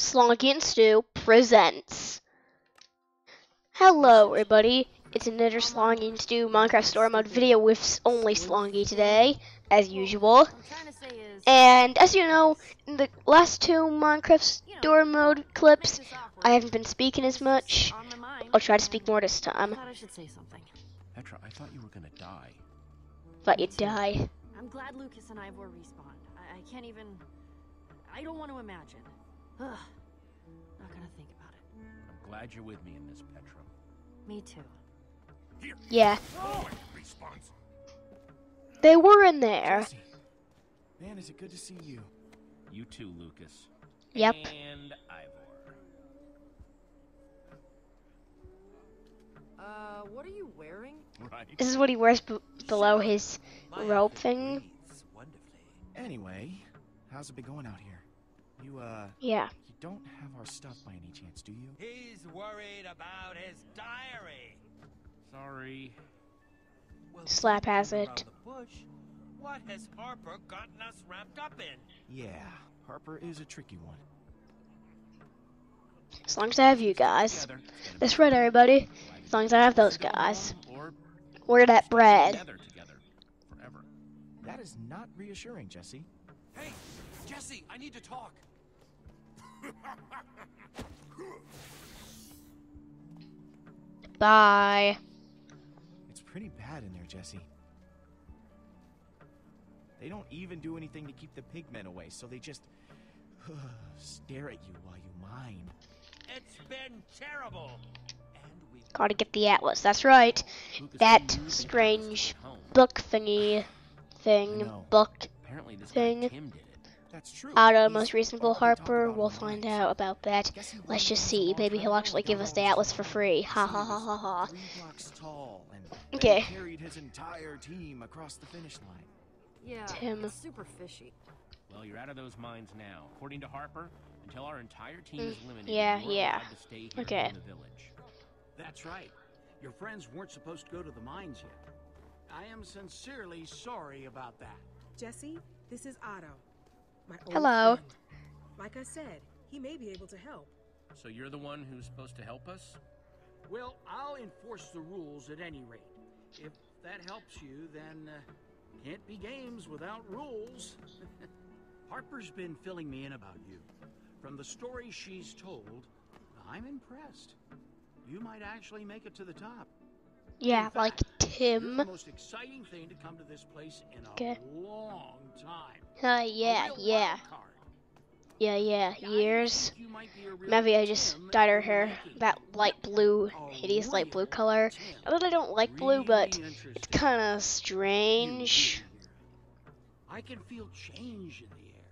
Slongi and Stew presents. Hello everybody, it's another Slongi and Stew Minecraft Story Mode video with only Slongi today, as usual. And as you know, in the last two Minecraft Story Mode clips, I haven't been speaking as much. I'll try to speak more this time. Petra, I thought you were gonna die. Thought you'd die. I'm glad Lucas and Ivor respawned. I can't even... I don't want to imagine. Ugh, not gonna think about it. I'm glad you're with me in this, Petra. Me too. Here. Yeah. Oh. They were in there. Jesse. Man, is it good to see you. You too, Lucas. Yep. And Ivor. What are you wearing? Right. This is what he wears below his robe thing. Anyway, how's it been going out here? You don't have our stuff by any chance, do you? He's worried about his diary. Sorry. Well, Slap has it. What has Harper gotten us wrapped up in? Yeah, Harper is a tricky one. As long as I have you guys. That's right, everybody. As long as I have those guys. Order that bread. Together. Forever. That is not reassuring, Jesse. Hey, Jesse, I need to talk. Bye. It's pretty bad in there, Jesse. They don't even do anything to keep the pigmen away, so they just stare at you while you mine. It's been terrible. Gotta get the atlas. That's right. That strange book thingy thing. Book thing. Otto, most reasonable Harper, we'll find out about that. Let's just see. Maybe he'll actually give us the atlas for free. Ha ha ha ha ha. Okay. Carried his entire team across the finish line. Yeah. It's super fishy. Well, you're out of those mines now. According to Harper, until our entire team is eliminated. Yeah. Okay. That's right. Your friends weren't supposed to go to the mines yet. I am sincerely sorry about that. Jesse, this is Otto. My old friend. Like I said, he may be able to help. So you're the one who's supposed to help us? Well, I'll enforce the rules at any rate. If that helps you, then can't be games without rules. Harper's been filling me in about you. From the story she's told, I'm impressed. You might actually make it to the top. Yeah, fact, like Tim. The most exciting thing to come to this place in a long time. Years. Maybe I just dyed her hair that light blue, hideous light blue color. Not that I don't like blue, but it's kind of strange. I can feel change in the air.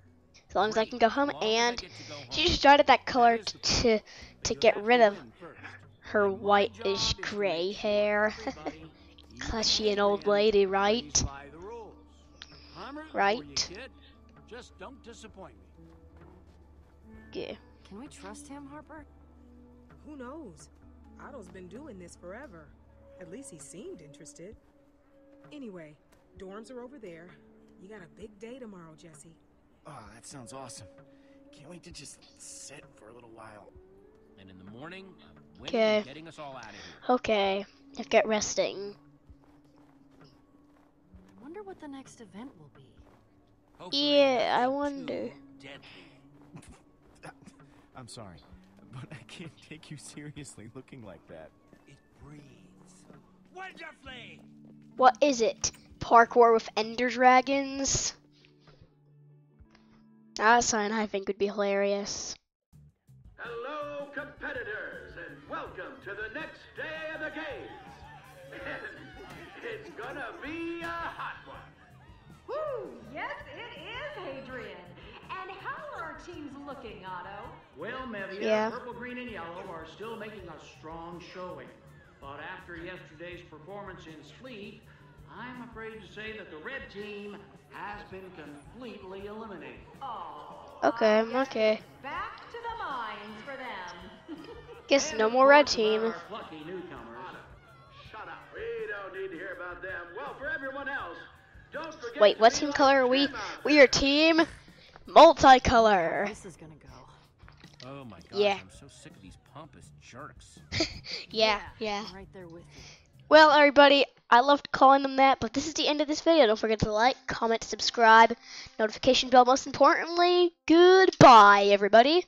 As long as I can go home, and she just dyed it that color to get rid of her whitish gray hair. Cause she an old lady, right? Right? Just don't disappoint me. Yeah. Can we trust him, Harper? Who knows? Otto's been doing this forever. At least he seemed interested. Anyway, dorms are over there. You got a big day tomorrow, Jesse. Oh, that sounds awesome. Can't wait to just sit for a little while. And in the morning, okay. Getting us all out of here. Okay, let's get resting. I wonder what the next event will be. Hopefully yeah, I wonder. I'm sorry, but I can't take you seriously looking like that. It breathes wonderfully. What is it? Parkour with Ender Dragons? That sign I think would be hilarious. Hello, competitors, and welcome to the next day of the games. It's gonna be a hot one. Woo! Yes, it is, Adrian. And how are teams looking, Otto? Well, Mevia, purple, green, and yellow are still making a strong showing. But after yesterday's performance in Sleep, I'm afraid to say that the red team has been completely eliminated. Oh. Okay. Back to the mines for them. Guess no more red team. Lucky newcomers. Shut up. We don't need to hear about them. Well, for everyone else, don't forget. Wait, what team color are we? We are team multicolor. This is gonna go. Oh my god, yeah. I'm so sick of these pompous jerks. yeah. I'm right there with you. Well, everybody, I loved calling them that, but this is the end of this video. Don't forget to like, comment, subscribe, notification bell, most importantly. Goodbye, everybody.